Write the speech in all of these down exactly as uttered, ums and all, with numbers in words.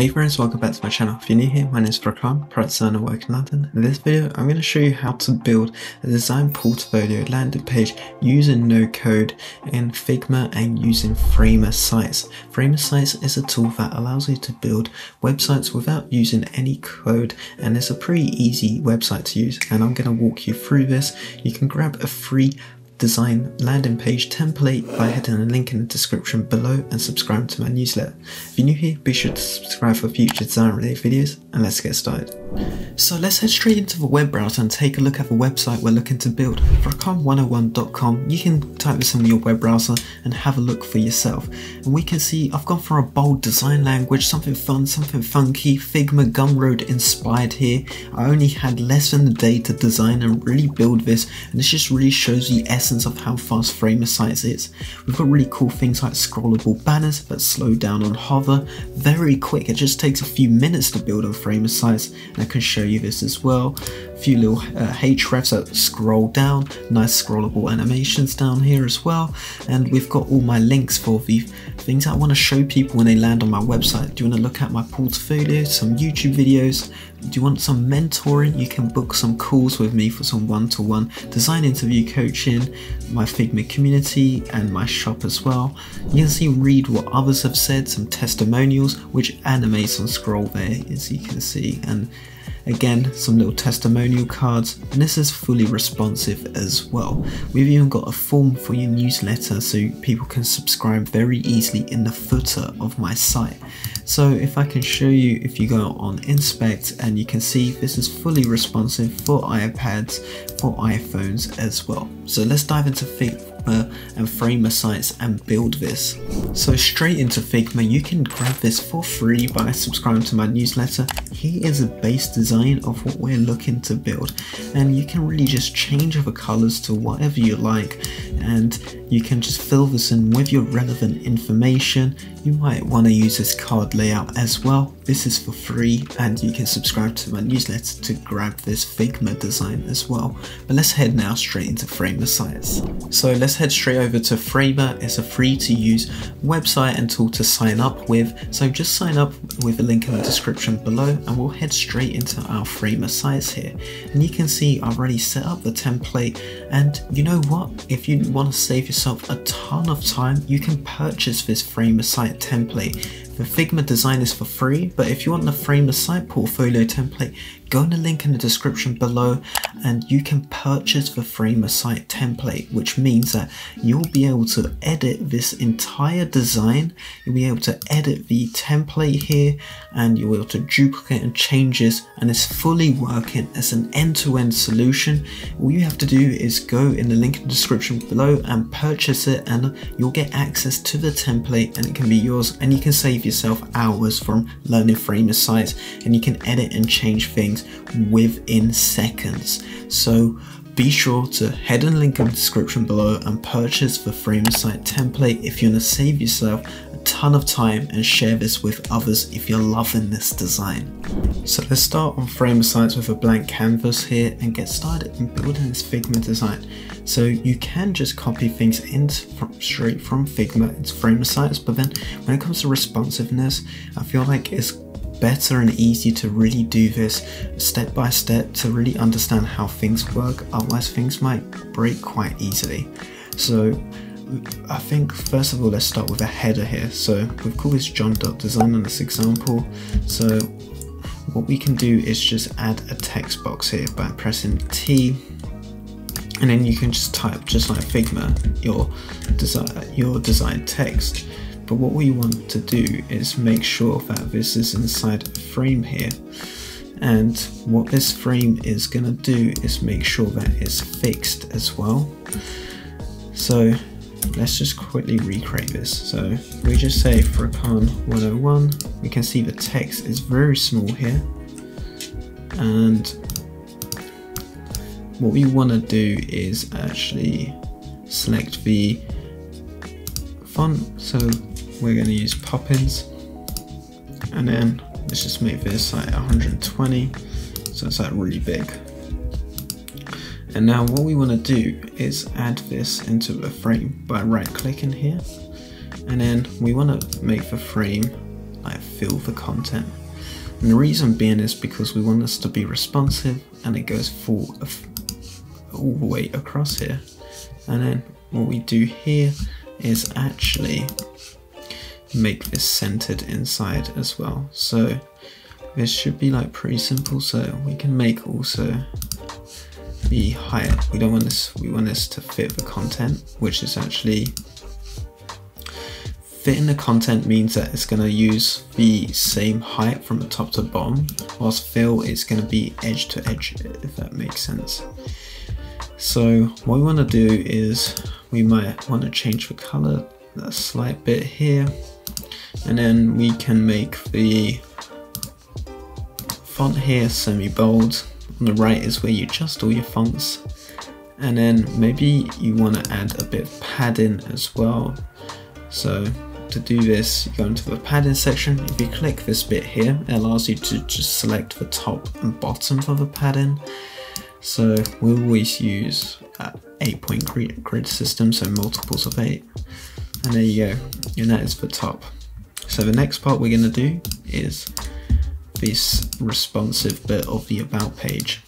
Hey friends, welcome back to my channel. If you're new here, my name is Furquan, product designer working in London. In this video, I'm going to show you how to build a design portfolio landing page using no code in Figma and using Framer Sites. Framer Sites is a tool that allows you to build websites without using any code, and it's a pretty easy website to use, and I'm going to walk you through this. You can grab a free design landing page template by heading the link in the description below and subscribe to my newsletter. If you're new here, be sure to subscribe for future design related videos, and let's get started. So let's head straight into the web browser and take a look at the website we're looking to build. Furquan one oh one dot com, you can type this into your web browser and have a look for yourself. And we can see I've gone for a bold design language, something fun, something funky, Figma Gumroad inspired here. I only had less than a day to design and really build this, and this just really shows the essence of how fast Framer Sites is. We've got really cool things like scrollable banners that slow down on hover very quick. It just takes a few minutes to build on Framer Sites, and I can show you this as well. A few little uh, hrefs that scroll down, nice scrollable animations down here as well, and we've got all my links for the things I want to show people when they land on my website. Do you want to look at my portfolio, some YouTube videos? Do you want some mentoring? You can book some calls with me for some one-to-one design interview coaching, my Figma community and my shop as well. You can see read what others have said, some testimonials, which animates and scroll there as you can see, and again some little testimonial cards, and this is fully responsive as well. We've even got a form for your newsletter so people can subscribe very easily in the footer of my site. So if I can show you, if you go on inspect, and you can see this is fully responsive for iPads, for iPhones as well. So let's dive into Figma and Framer Sites and build this. So straight into Figma, you can grab this for free by subscribing to my newsletter. Here is a base design of what we're looking to build, and you can really just change the colors to whatever you like, and you can just fill this in with your relevant information. You might want to use this card layout as well. This is for free, and you can subscribe to my newsletter to grab this Figma design as well. But let's head now straight into Framer Sites. So let's head straight over to Framer. It's a free to use website and tool to sign up with. So just sign up with the link in the description below, and we'll head straight into our Framer Sites here. And you can see I've already set up the template, and you know what? If you want to save yourself a ton of time, you can purchase this Framer Site template. The Figma design is for free, but if you want the Framer Site portfolio template, go on the link in the description below and you can purchase the Framer Site template, which means that you'll be able to edit this entire design. You'll be able to edit the template here, and you'll be able to duplicate and change this, and it's fully working as an end-to-end solution. All you have to do is go in the link in the description below and purchase it, and you'll get access to the template and it can be yours, and you can save yourself hours from learning Framer Sites, and you can edit and change things within seconds. So be sure to head and link in the description below and purchase the Framer Site template if you want to save yourself a ton of time, and share this with others if you're loving this design. So let's start on Framer Sites with a blank canvas here and get started in building this Figma design. So you can just copy things in from, straight from Figma into Framer Sites, but then when it comes to responsiveness, I feel like it's better and easy to really do this step by step to really understand how things work, otherwise things might break quite easily. So I think first of all let's start with a header here. So we've called this John dot design on this example. So what we can do is just add a text box here by pressing T, and then you can just type, just like Figma, your design, your design text. But what we want to do is make sure that this is inside a frame here, and what this frame is going to do is make sure that it's fixed as well. So let's just quickly recreate this. So we just say Furquan one oh one, we can see the text is very small here, and what we want to do is actually select the font. So we're going to use Poppins, and then let's just make this like one hundred twenty, so it's like really big. And now what we want to do is add this into the frame by right clicking here, and then we want to make the frame like fill the content. And the reason being is because we want this to be responsive, and it goes full of all the way across here. And then what we do here is actually make this centered inside as well. So this should be like pretty simple. So we can make also the height. We don't want this, we want this to fit the content, which is actually fitting the content means that it's going to use the same height from the top to bottom, whilst fill is going to be edge to edge, if that makes sense. So what we want to do is we might want to change the color a slight bit here, and then we can make the font here semi-bold. On the right is where you adjust all your fonts, and then maybe you want to add a bit of padding as well. So to do this, you go into the padding section. If you click this bit here, it allows you to just select the top and bottom for the padding. So we always use eight point grid, grid system, so multiples of eight. And there you go, and that is the top. So the next part we're going to do is this responsive bit of the about page.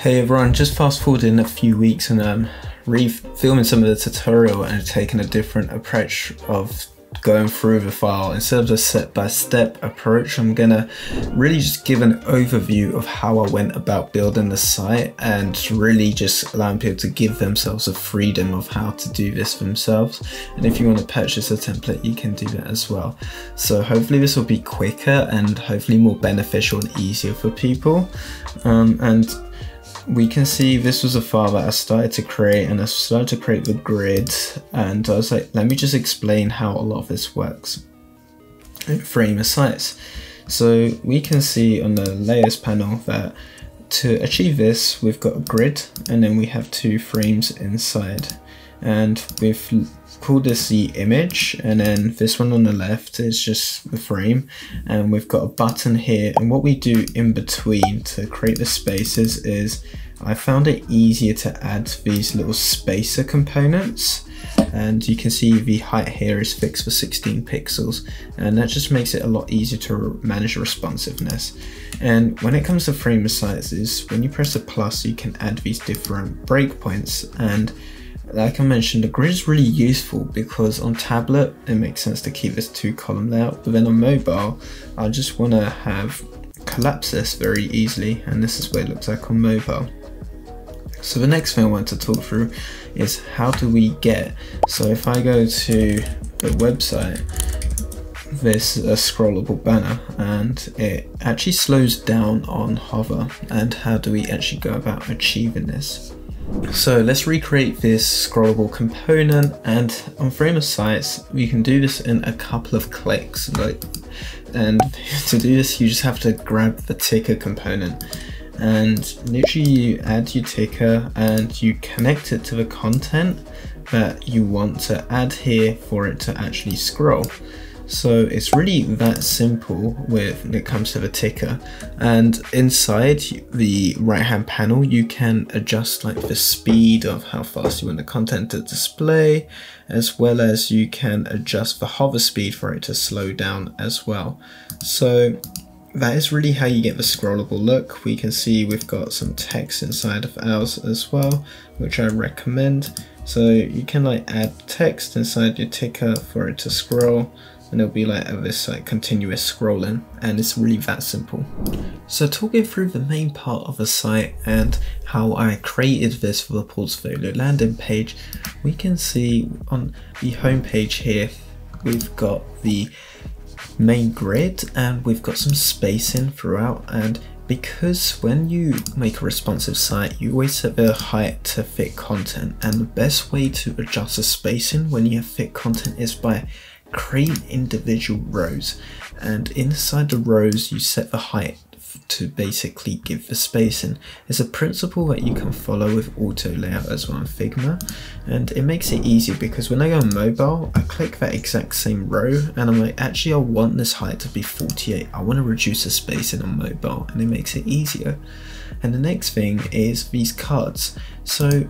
Hey everyone, just fast forward in a few weeks and um, re-filming some of the tutorial and taking a different approach of going through the file. Instead of the step-by-step approach, I'm gonna really just give an overview of how I went about building the site and really just allowing people to give themselves the freedom of how to do this themselves. And if you want to purchase a template, you can do that as well. So hopefully this will be quicker and hopefully more beneficial and easier for people. Um, and we can see this was a file that I started to create, and I started to create the grid, and I was like, let me just explain how a lot of this works in Framer Sites. So we can see on the layers panel that to achieve this, we've got a grid, and then we have two frames inside, and we've called this the image, and then this one on the left is just the frame, and we've got a button here. And what we do in between to create the spaces is I found it easier to add these little spacer components, and you can see the height here is fixed for sixteen pixels, and that just makes it a lot easier to manage responsiveness. And when it comes to Framer Sites, when you press the plus, you can add these different breakpoints. And like I mentioned, the grid is really useful because on tablet, it makes sense to keep this two column layout, but then on mobile, I just want to have collapse this very easily, and this is what it looks like on mobile. So the next thing I want to talk through is how do we get, so if I go to the website, this is a scrollable banner, and it actually slows down on hover, and how do we actually go about achieving this? So let's recreate this scrollable component, and on Framer Sites, we can do this in a couple of clicks. Like, and to do this, you just have to grab the ticker component, and literally you add your ticker and you connect it to the content that you want to add here for it to actually scroll. So it's really that simple when it comes to the ticker. And inside the right hand panel, you can adjust like the speed of how fast you want the content to display, as well as you can adjust the hover speed for it to slow down as well. So that is really how you get the scrollable look. We can see we've got some text inside of ours as well, which I recommend. So you can like add text inside your ticker for it to scroll, and it'll be like this like continuous scrolling, and it's really that simple. So talking through the main part of the site and how I created this for the portfolio landing page, we can see on the home page here, we've got the main grid and we've got some spacing throughout. And because when you make a responsive site, you always set the height to fit content, and the best way to adjust the spacing when you have fit content is by create individual rows, and inside the rows you set the height to basically give the spacing. It's a principle that you can follow with auto layout as well in Figma, and it makes it easier because when I go on mobile, I click that exact same row and I'm like, actually I want this height to be forty-eight, I want to reduce the spacing on mobile, and it makes it easier. And the next thing is these cards. So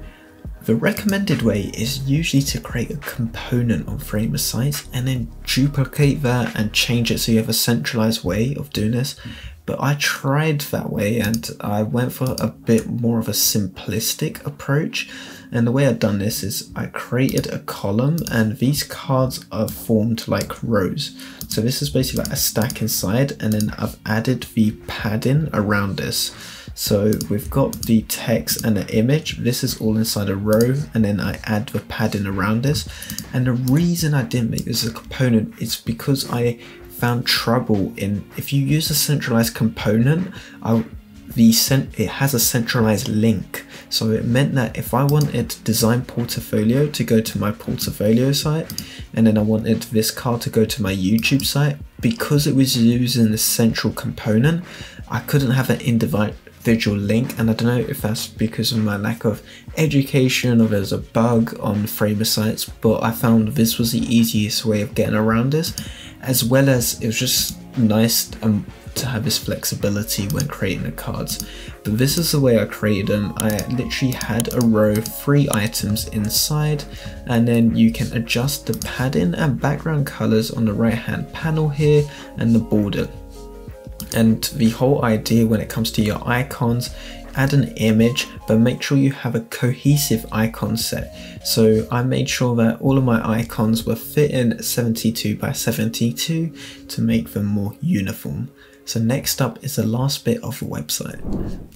The recommended way is usually to create a component on Framer Sites and then duplicate that and change it so you have a centralized way of doing this. But I tried that way and I went for a bit more of a simplistic approach. And the way I've done this is I created a column, and these cards are formed like rows. So this is basically like a stack inside, and then I've added the padding around this. So we've got the text and the image. This is all inside a row, and then I add the padding around this. And the reason I didn't make this a component is because I found trouble in, if you use a centralized component, I, the cent, it has a centralized link. So it meant that if I wanted design portfolio to go to my portfolio site, and then I wanted this card to go to my YouTube site, because it was using the central component, I couldn't have an individual Visual link. And I don't know if that's because of my lack of education or there's a bug on Framer Sites, but I found this was the easiest way of getting around this, as well as it was just nice um, to have this flexibility when creating the cards. But this is the way I created them. I literally had a row of three items inside, and then you can adjust the padding and background colors on the right hand panel here and the border. And the whole idea when it comes to your icons, add an image, but make sure you have a cohesive icon set. So I made sure that all of my icons were fit in seventy-two by seventy-two to make them more uniform. So next up is the last bit of the website.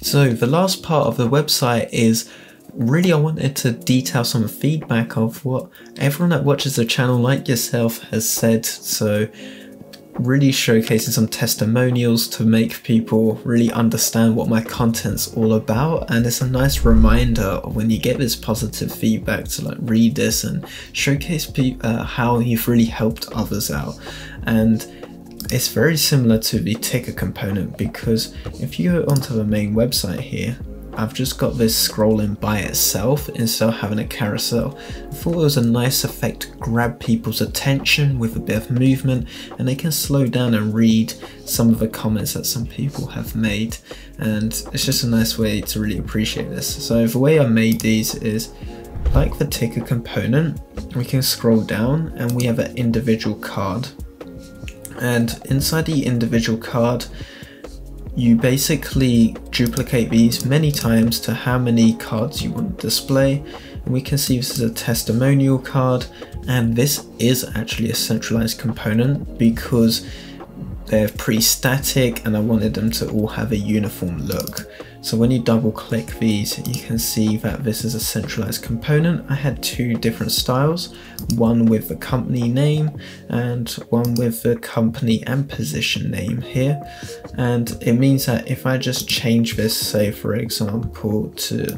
So the last part of the website is really, I wanted to detail some feedback of what everyone that watches the channel like yourself has said. So really showcasing some testimonials to make people really understand what my content's all about. And it's a nice reminder when you get this positive feedback to like read this and showcase uh, how you've really helped others out. And it's very similar to the ticker component, because if you go onto the main website here, I've just got this scrolling by itself instead of having a carousel. I thought it was a nice effect to grab people's attention with a bit of movement, and they can slow down and read some of the comments that some people have made. And it's just a nice way to really appreciate this. So the way I made these is like the ticker component, we can scroll down and we have an individual card. And inside the individual card, you basically duplicate these many times to how many cards you want to display. And we can see this is a testimonial card, and this is actually a centralized component because they're pretty static and I wanted them to all have a uniform look. So when you double click these, you can see that this is a centralized component. I had two different styles, one with the company name and one with the company and position name here. And it means that if I just change this, say for example, to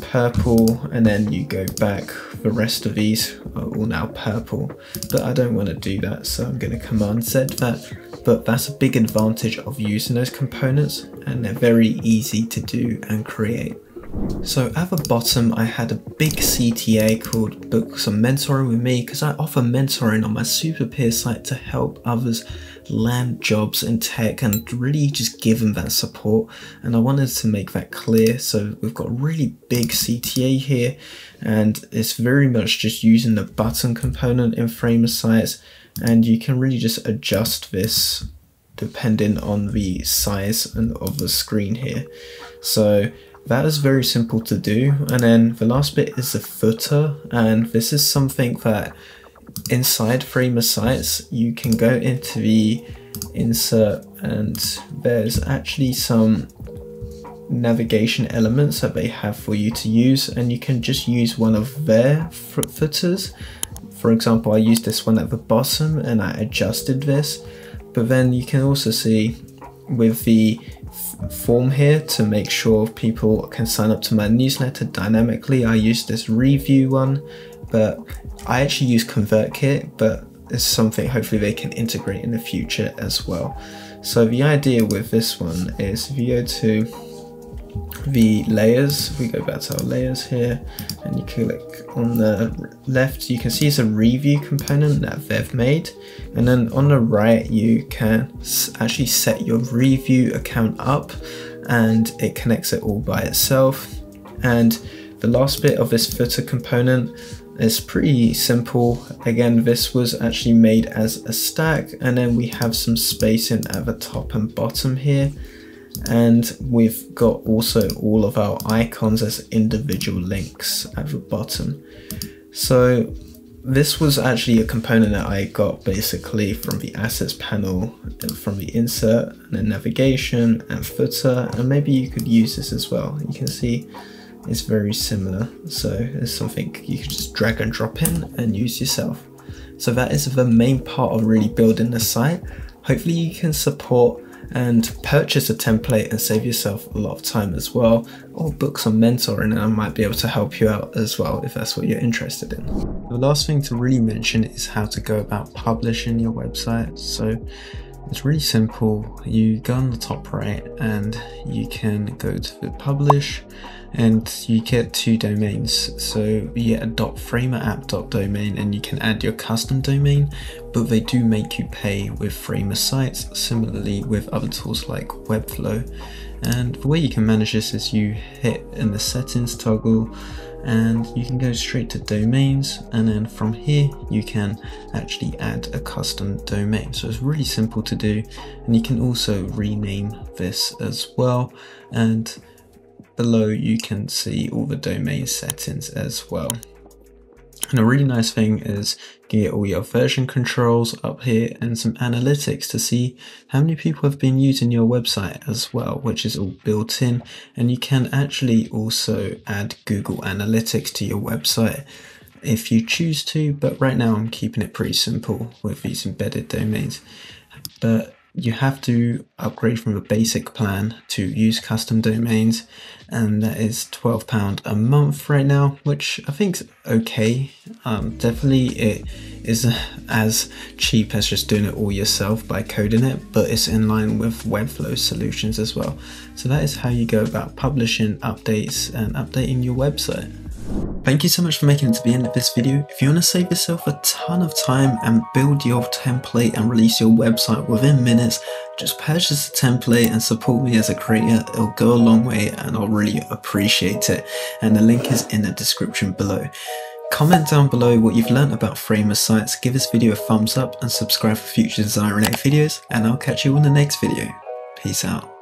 purple, and then you go back, the rest of these are all now purple, but I don't want to do that, so I'm going to command Z that. But that's a big advantage of using those components, and they're very easy to do and create. So at the bottom, I had a big C T A called Book Some Mentoring With Me, because I offer mentoring on my Super Peer site to help others land jobs in tech and really just give them that support. And I wanted to make that clear. So we've got a really big C T A here, and it's very much just using the button component in Framer Sites, and you can really just adjust this depending on the size and of the screen here. So that is very simple to do. And then the last bit is the footer, and this is something that inside Framer Sites you can go into the insert, and there's actually some navigation elements that they have for you to use, and you can just use one of their footers. For example, I used this one at the bottom and I adjusted this, but then you can also see with the form here to make sure people can sign up to my newsletter dynamically. I use this review one, but I actually use ConvertKit, but it's something hopefully they can integrate in the future as well. So the idea with this one is if you go to the layers, we go back to our layers here, and you click on the left, you can see it's a review component that they've made. And then on the right, you can actually set your review account up, and it connects it all by itself. And The last bit of this footer component is pretty simple. Again, this was actually made as a stack, and then we have some spacing at the top and bottom here. And we've got also all of our icons as individual links at the bottom. So this was actually a component that I got basically from the assets panel, from the insert and the navigation and footer, and maybe you could use this as well. You can see it's very similar, so it's something you can just drag and drop in and use yourself. So that is the main part of really building the site. Hopefully you can support and purchase a template and save yourself a lot of time as well, or book some mentoring and I might be able to help you out as well if that's what you're interested in. The last thing to really mention is how to go about publishing your website. So it's really simple. You go on the top right and you can go to the publish and you get two domains. So you get a .framerapp.domain and you can add your custom domain, but they do make you pay with Framer Sites, similarly with other tools like Webflow. And the way you can manage this is you hit in the settings toggle and you can go straight to domains, and then from here you can actually add a custom domain. So it's really simple to do, and you can also rename this as well, and below you can see all the domain settings as well. And a really nice thing is you can get all your version controls up here and some analytics to see how many people have been using your website as well, which is all built in. And you can actually also add Google Analytics to your website if you choose to, but right now I'm keeping it pretty simple with these embedded domains. But you have to upgrade from the basic plan to use custom domains, and that is twelve pounds a month right now, which I think is okay. Um, definitely it isn't as cheap as just doing it all yourself by coding it, but it's in line with Webflow solutions as well. So that is how you go about publishing updates and updating your website. Thank you so much for making it to the end of this video. If you want to save yourself a ton of time and build your template and release your website within minutes, just purchase the template and support me as a creator. It'll go a long way and I'll really appreciate it. And the link is in the description below. Comment down below what you've learned about Framer Sites, give this video a thumbs up and subscribe for future design related videos, and I'll catch you on the next video. Peace out.